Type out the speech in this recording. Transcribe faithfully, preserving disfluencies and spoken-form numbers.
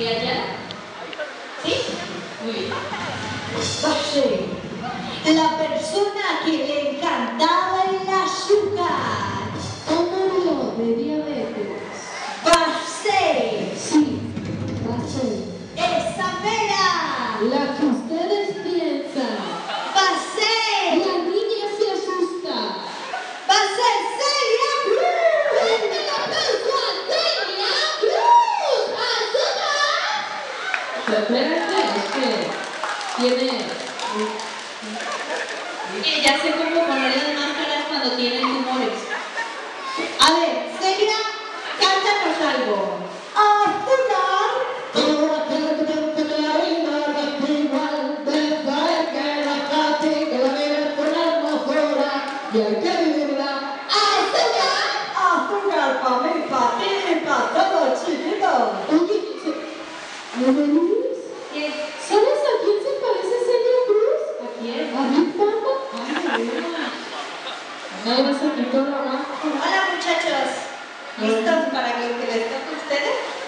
¿Queda clara? ¿Sí? Muy bien. Paché, la persona que le encantaba el azúcar. Tómalo de diabetes. Paché. Sí, Paché. Esa mera. La que ustedes piensan. Paché. La niña se asusta. Paché, Sergio Cruz. ¡Vente la persona, Sergio Cruz! ¡Azúcar! Espérate, es que tiene... Y ya sé cómo poner las máscaras cuando tienen tumores. A ver, Sergio, cántanos algo. Hola muchachos, ¿listos para lo que les toque a ustedes?